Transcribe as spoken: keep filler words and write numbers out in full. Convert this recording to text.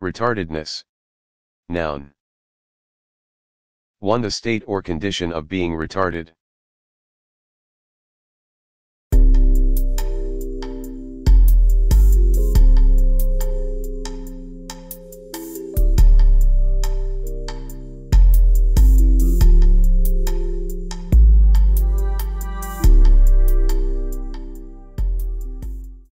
Retardedness. Noun. one The state or condition of being retarded.